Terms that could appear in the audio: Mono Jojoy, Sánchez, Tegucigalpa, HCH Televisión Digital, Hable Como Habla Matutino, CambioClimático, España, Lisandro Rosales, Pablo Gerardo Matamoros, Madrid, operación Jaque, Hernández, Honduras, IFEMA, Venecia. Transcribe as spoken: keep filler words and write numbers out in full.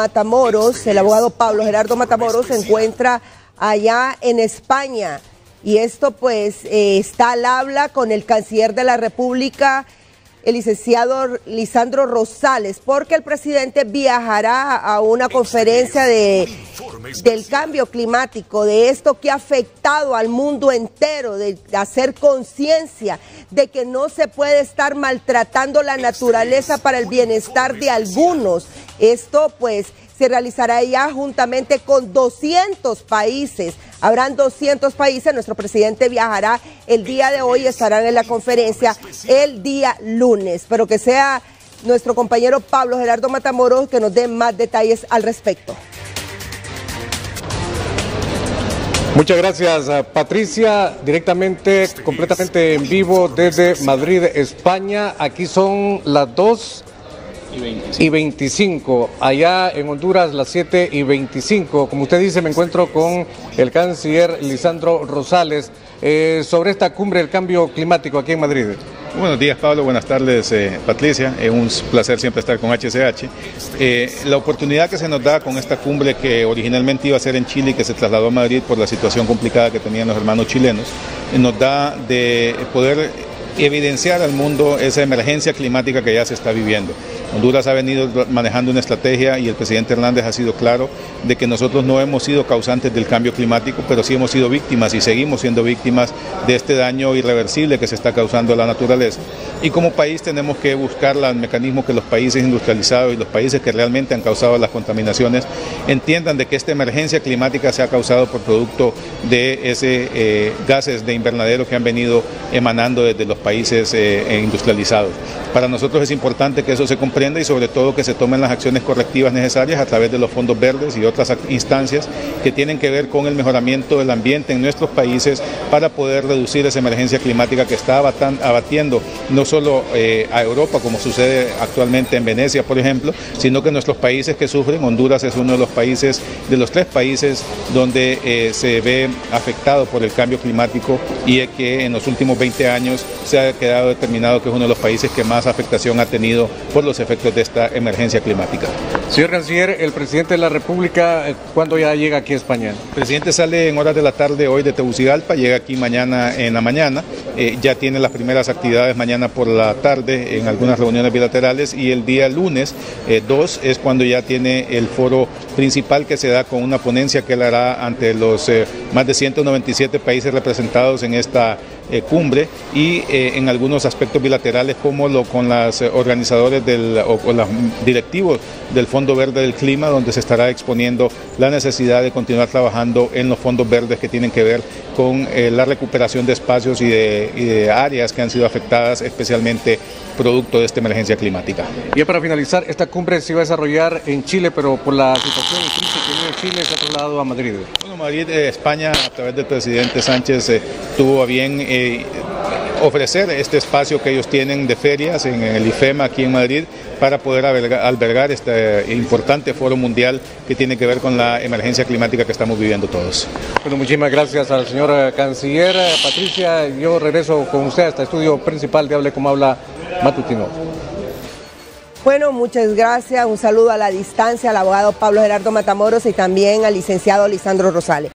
Matamoros, el abogado Pablo Gerardo Matamoros se encuentra allá en España y esto pues eh, está al habla con el canciller de la República, el licenciado Lisandro Rosales, porque el presidente viajará a una conferencia de, del cambio climático, de esto que ha afectado al mundo entero, de hacer conciencia de que no se puede estar maltratando la naturaleza para el bienestar de algunos. Esto pues se realizará ya juntamente con doscientos países. Habrán doscientos países, nuestro presidente viajará el día de hoy, estarán en la conferencia el día lunes. Pero que sea nuestro compañero Pablo Gerardo Matamoros que nos dé más detalles al respecto. Muchas gracias, Patricia, directamente, completamente en vivo desde Madrid, España. Aquí son las dos y veinticinco, allá en Honduras las siete y veinticinco, como usted dice, me encuentro con el canciller Lisandro Rosales eh, sobre esta cumbre del cambio climático aquí en Madrid. Buenos días, Pablo, buenas tardes, eh, Patricia, es eh, un placer siempre estar con H C H. Eh, la oportunidad que se nos da con esta cumbre que originalmente iba a ser en Chile y que se trasladó a Madrid por la situación complicada que tenían los hermanos chilenos, eh, nos da de poder evidenciar al mundo esa emergencia climática que ya se está viviendo. Honduras ha venido manejando una estrategia y el presidente Hernández ha sido claro de que nosotros no hemos sido causantes del cambio climático, pero sí hemos sido víctimas y seguimos siendo víctimas de este daño irreversible que se está causando a la naturaleza. Y como país tenemos que buscar los mecanismos que los países industrializados y los países que realmente han causado las contaminaciones entiendan de que esta emergencia climática se ha causado por producto de ese eh, gases de invernadero que han venido emanando desde los países eh, industrializados. Para nosotros es importante que eso se comprenda y sobre todo que se tomen las acciones correctivas necesarias a través de los fondos verdes y otras instancias que tienen que ver con el mejoramiento del ambiente en nuestros países para poder reducir esa emergencia climática que está abatiendo no solo eh, a Europa, como sucede actualmente en Venecia, por ejemplo, sino que nuestros países que sufren. Honduras es uno de los países, de los tres países donde eh, se ve afectado por el cambio climático y es que en los últimos veinte años se ha quedado determinado que es uno de los países que más afectación ha tenido por los efectos efectos de esta emergencia climática. Señor canciller, el presidente de la República, ¿cuándo ya llega aquí a España? El presidente sale en horas de la tarde hoy de Tegucigalpa, llega aquí mañana en la mañana, eh, ya tiene las primeras actividades mañana por la tarde en algunas reuniones bilaterales y el día lunes dos eh, es cuando ya tiene el foro principal que se da con una ponencia que él hará ante los eh, más de ciento noventa y siete países representados en esta Eh, cumbre y eh, en algunos aspectos bilaterales como lo con los eh, organizadores del, o con los directivos del Fondo Verde del Clima, donde se estará exponiendo la necesidad de continuar trabajando en los fondos verdes que tienen que ver con eh, la recuperación de espacios y de, y de áreas que han sido afectadas especialmente producto de esta emergencia climática. Bien, para finalizar, esta cumbre se iba a desarrollar en Chile, pero por la situación que tiene Chile se ha trasladado a Madrid. Bueno, Madrid, eh, España, a través del presidente Sánchez, eh, tuvo a bien eh, ofrecer este espacio que ellos tienen de ferias en el IFEMA aquí en Madrid para poder albergar este importante foro mundial que tiene que ver con la emergencia climática que estamos viviendo todos. Bueno, muchísimas gracias al señor canciller. Patricia, yo regreso con usted hasta el estudio principal de Hable Como Habla Matutino. Bueno, muchas gracias. Un saludo a la distancia al abogado Pablo Gerardo Matamoros y también al licenciado Lisandro Rosales.